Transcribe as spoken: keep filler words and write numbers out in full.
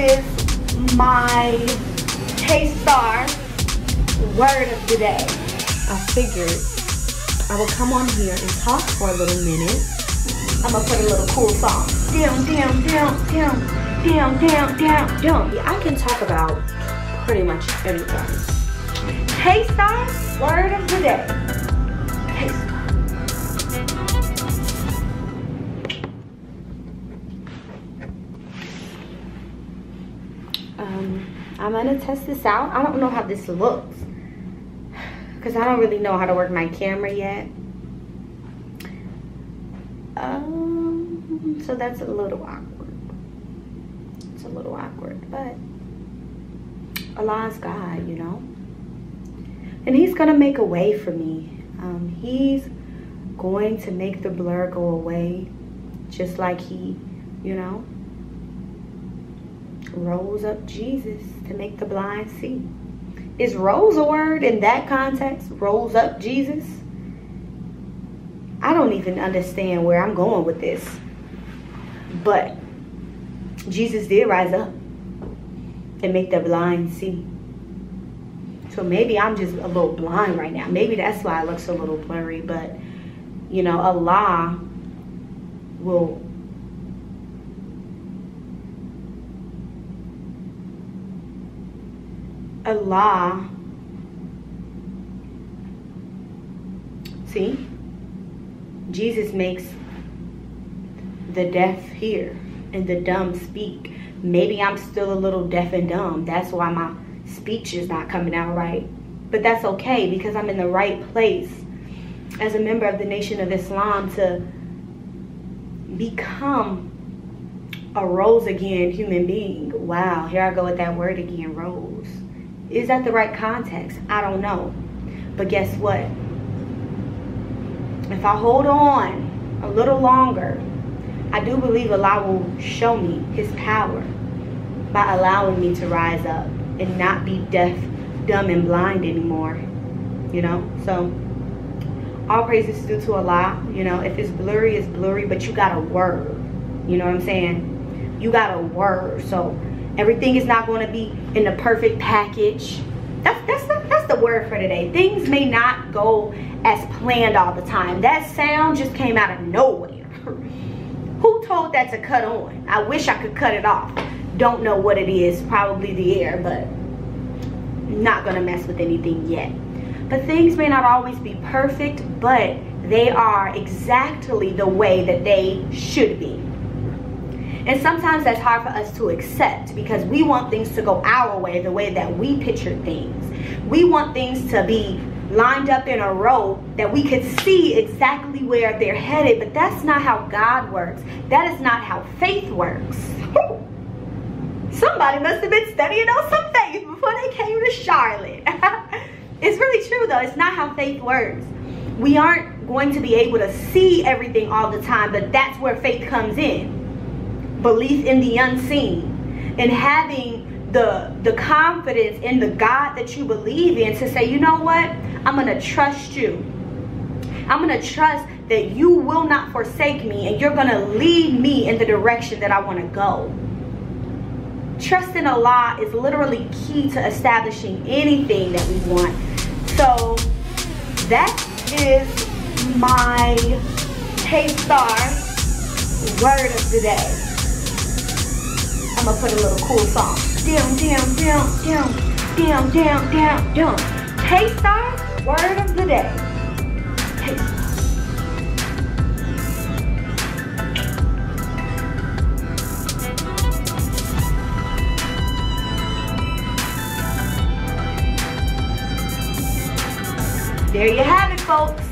is my K-Star word of the day. I figured I will come on here and talk for a little minute. I'm gonna play a little cool song. Damn, damn, damn, damn, damn, damn, damn, damn. Yeah, I can talk about pretty much anything. K-Star word of the day. Um, I'm gonna test this out. I don't know how this looks because I don't really know how to work my camera yet. Um, so that's a little awkward. It's a little awkward, but Allah's God, you know. And He's gonna make a way for me. Um, he's going to make the blur go away, just like He, you know, rose up Jesus to make the blind see. Is rose a word in that context? Rose up Jesus? I don't even understand where I'm going with this. But Jesus did rise up and make the blind see. So maybe I'm just a little blind right now. Maybe that's why it looks a little blurry. But, you know, Allah will Allah, see, Jesus makes the deaf hear and the dumb speak. Maybe I'm still a little deaf and dumb. That's why my speech is not coming out right. But that's okay, because I'm in the right place as a member of the Nation of Islam to become a rose again human being. Wow, here I go with that word again, rose. Is that the right context? I don't know. But guess what? If I hold on a little longer, I do believe Allah will show me His power by allowing me to rise up and not be deaf, dumb, and blind anymore. You know? So, all praises due to Allah. You know, if it's blurry, it's blurry, but you got a word. You know what I'm saying? You got a word. So, everything is not going to be in the perfect package. That's, that's, the, that's the word for today. Things may not go as planned all the time. That sound just came out of nowhere. Who told that to cut on? I wish I could cut it off. Don't know what it is. Probably the air, but not going to mess with anything yet. But things may not always be perfect, but they are exactly the way that they should be. And sometimes that's hard for us to accept because we want things to go our way, the way that we picture things. We want things to be lined up in a row that we could see exactly where they're headed, but that's not how God works. That is not how faith works. Somebody must have been studying on some faith before they came to Charlotte. It's really true though, it's not how faith works. We aren't going to be able to see everything all the time, but that's where faith comes in. Belief in the unseen and having the the confidence in the God that you believe in to say, you know what, I'm gonna trust you. I'm gonna trust that you will not forsake me and you're gonna lead me in the direction that I want to go. Trust in Allah is literally key to establishing anything that we want. So that is my K-Star word of the day. I'm gonna put a little cool song. Damn, damn, damn, damn, damn, damn, damn, damn. K-Star word of the day. K-Star. There you have it, folks.